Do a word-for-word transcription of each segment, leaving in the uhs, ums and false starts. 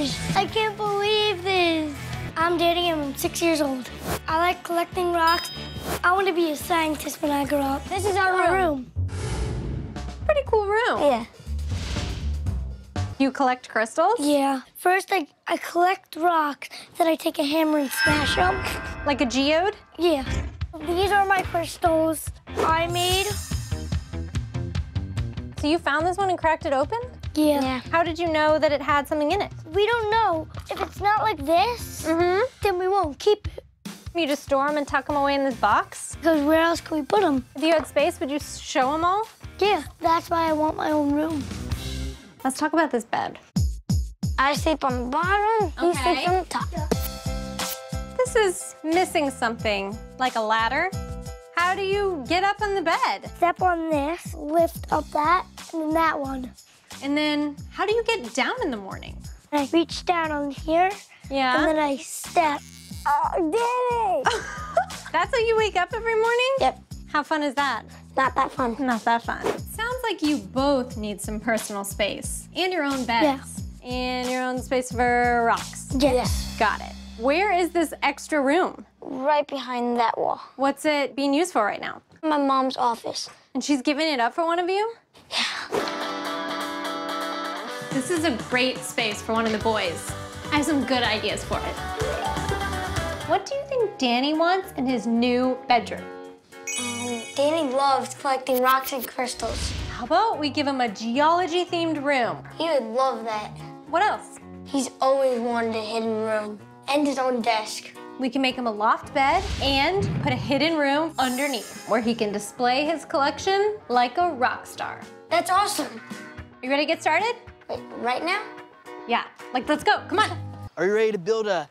gosh, I can't believe this. I'm dating him, I'm six years old. I like collecting rocks. I want to be a scientist when I grow up. This is our, our room. Pretty cool room. Yeah. You collect crystals? Yeah. First, I, I collect rocks, then I take a hammer and smash them. Like a geode? Yeah. These are my crystals I made. So you found this one and cracked it open? Yeah. yeah. How did you know that it had something in it? We don't know. If it's not like this, mm-hmm. then we won't keep it. You just store them and tuck them away in this box? Because where else could we put them? If you had space, would you show them all? Yeah, that's why I want my own room. Let's talk about this bed. I sleep on the bottom, okay. He sleeps on the top. Yeah. This is missing something, like a ladder. How do you get up on the bed? Step on this, lift up that, and then that one. And then how do you get down in the morning? I reach down on here, yeah. and then I step. Oh, I did it! That's how you wake up every morning? Yep. How fun is that? Not that fun. Not that fun. Sounds like you both need some personal space and your own beds. Yeah. And your own space for rocks. Yes. Got it. Where is this extra room? Right behind that wall. What's it being used for right now? My mom's office. And she's giving it up for one of you? Yeah. This is a great space for one of the boys. I have some good ideas for it. What do you think Danny wants in his new bedroom? Um, Danny loves collecting rocks and crystals. How about we give him a geology-themed room? He would love that. What else? He's always wanted a hidden room and his own desk. We can make him a loft bed and put a hidden room underneath where he can display his collection like a rock star. That's awesome. You ready to get started? Wait, right now? Yeah, like let's go, come on. Are you ready to build a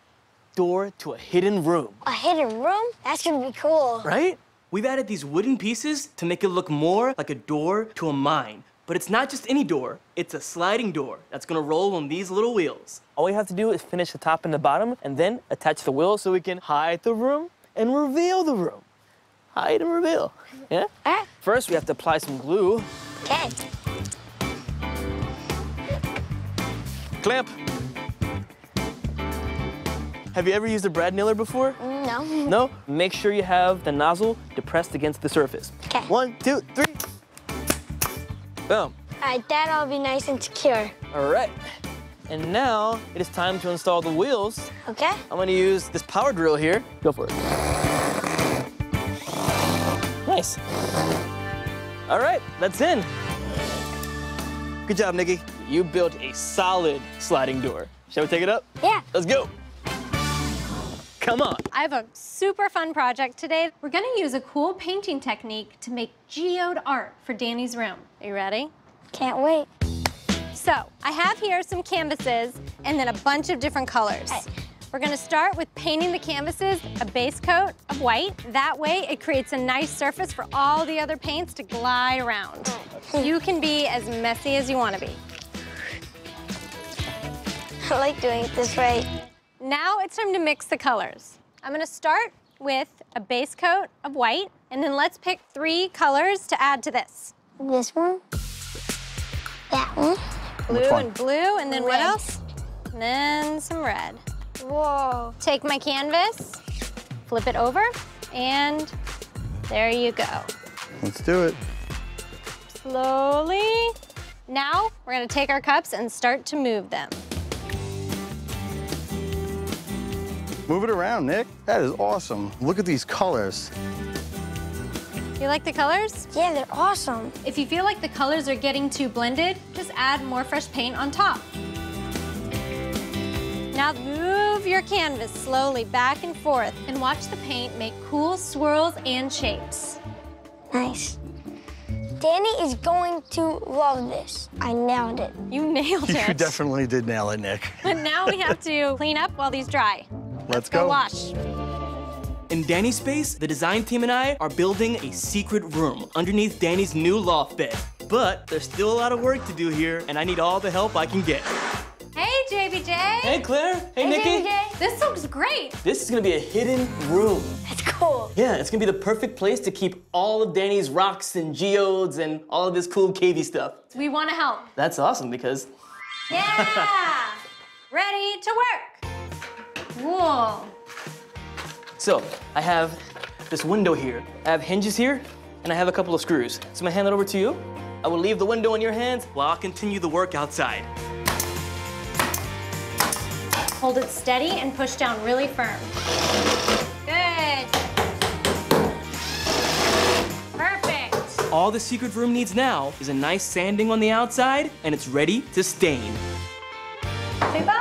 door to a hidden room? A hidden room? That's gonna be cool. Right? We've added these wooden pieces to make it look more like a door to a mine. But it's not just any door, it's a sliding door that's gonna roll on these little wheels. All we have to do is finish the top and the bottom and then attach the wheel so we can hide the room and reveal the room. Hide and reveal, yeah? All right. First, we have to apply some glue. Okay. Clamp. Have you ever used a brad nailer before? No. No? Make sure you have the nozzle depressed against the surface. Okay. One, two, three. Boom. All right, that'll be nice and secure. All right. And now it is time to install the wheels. Okay. I'm gonna use this power drill here. Go for it. Nice. All right, that's in. Good job, Nikki. You built a solid sliding door. Shall we take it up? Yeah. Let's go. Come on. I have a super fun project today. We're gonna use a cool painting technique to make geode art for Danny's room. Are you ready? Can't wait. So, I have here some canvases and then a bunch of different colors. Right. We're gonna start with painting the canvases a base coat of white. That way, it creates a nice surface for all the other paints to glide around. Oh. You can be as messy as you wanna be. I like doing it this way. Now it's time to mix the colors. I'm gonna start with a base coat of white, and then let's pick three colors to add to this. This one, that one. Blue one? And blue, and then red. What else? And then some red. Whoa. Take my canvas, flip it over, and there you go. Let's do it. Slowly. Now we're gonna take our cups and start to move them. Move it around, Nick. That is awesome. Look at these colors. You like the colors? Yeah, they're awesome. If you feel like the colors are getting too blended, just add more fresh paint on top. Now move your canvas slowly back and forth and watch the paint make cool swirls and shapes. Nice. Danny is going to love this. I nailed it. You nailed it. You definitely did nail it, Nick. But now we have to clean up while these dry. Let's go. Wash. In Danny's space, the design team and I are building a secret room underneath Danny's new loft bed. But there's still a lot of work to do here, and I need all the help I can get. Hey, J B J. Hey, Claire. Hey, hey Nikki. J B J. This looks great. This is gonna be a hidden room. That's cool. Yeah, it's gonna be the perfect place to keep all of Danny's rocks and geodes and all of this cool cavey stuff. We wanna help. That's awesome because... Yeah! Ready to work. Cool. So I have this window here. I have hinges here, and I have a couple of screws. So I'm gonna hand it over to you. I will leave the window in your hands while I'll continue the work outside. Hold it steady and push down really firm. Good. Perfect. All the secret room needs now is a nice sanding on the outside, and it's ready to stain. Say bye.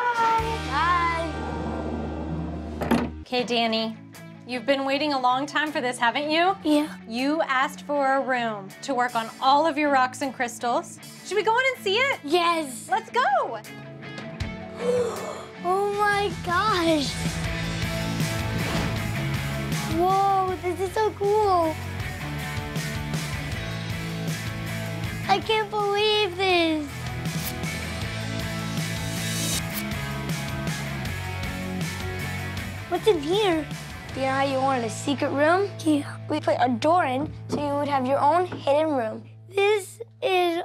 Bye. Okay, Danny. You've been waiting a long time for this, haven't you? Yeah. You asked for a room to work on all of your rocks and crystals. Should we go in and see it? Yes. Let's go. Oh my gosh. Whoa, this is so cool. I can't believe this. What's in here? You know how you wanted a secret room? Yeah. We put a door in so you would have your own hidden room. This is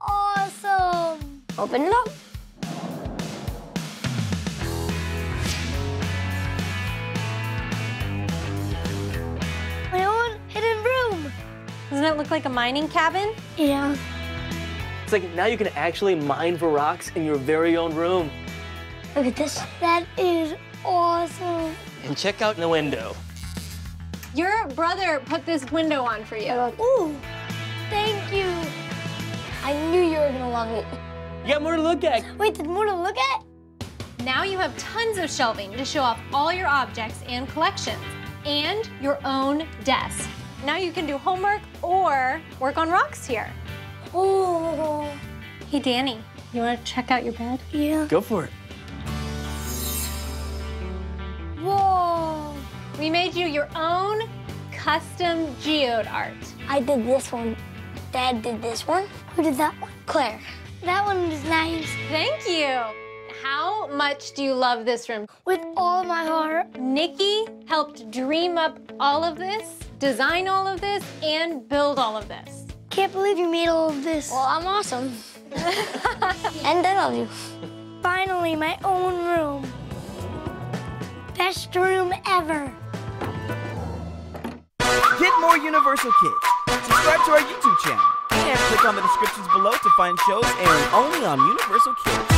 awesome. Open it up. My own hidden room. Doesn't it look like a mining cabin? Yeah. It's like now you can actually mine for rocks in your very own room. Look at this. That is awesome. And check out the window. Your brother put this window on for you. Ooh, thank you. I knew you were gonna love it. You got more to look at. Wait, there's more to look at? Now you have tons of shelving to show off all your objects and collections, and your own desk. Now you can do homework or work on rocks here. Ooh. Hey, Danny, you wanna check out your bed? Yeah. Go for it. Whoa! We made you your own custom geode art. I did this one. Dad did this one. Who did that one? Claire. That one was nice. Thank you. How much do you love this room? With all my heart. Nikki helped dream up all of this, design all of this, and build all of this. Can't believe you made all of this. Well, I'm awesome. And I love you. Finally, my own room. Best room ever. Get more Universal Kids. Subscribe to our YouTube channel. And click on the descriptions below to find shows airing only on Universal Kids.